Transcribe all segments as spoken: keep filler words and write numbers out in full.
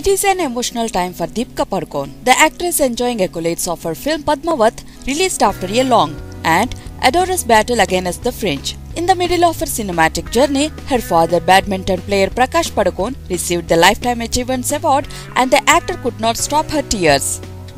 It is an emotional time for Deepika Padukone, the actress enjoying accolades of her film Padmaavat, released after a long and arduous battle against the French. In the middle of her cinematic journey, her father, badminton player Prakash Padukone, received the Lifetime Achievements Award, and the actor could not stop her tears.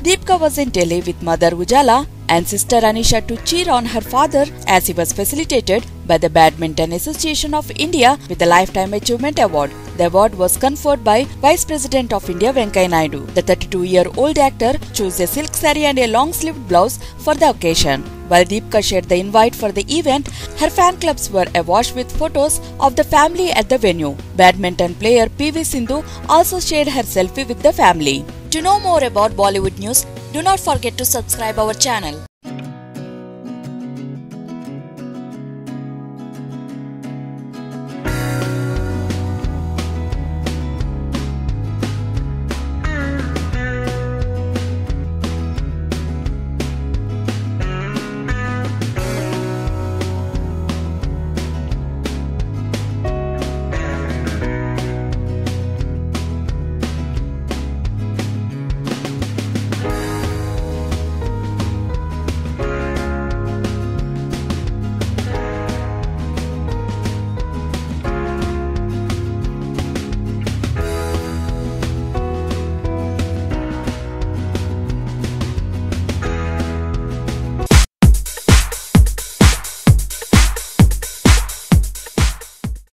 Deepika was in Delhi with mother Ujjala and sister Anisha to cheer on her father as he was felicitated by the Badminton Association of India with the Lifetime Achievement Award. The award was conferred by Vice President of India Venkaiah Naidu. The thirty-two-year-old actor chose a silk saree and a long-sleeved blouse for the occasion. While Deepika shared the invite for the event, her fan clubs were awash with photos of the family at the venue. Badminton player P V Sindhu also shared her selfie with the family. To know more about Bollywood news, do not forget to subscribe our channel.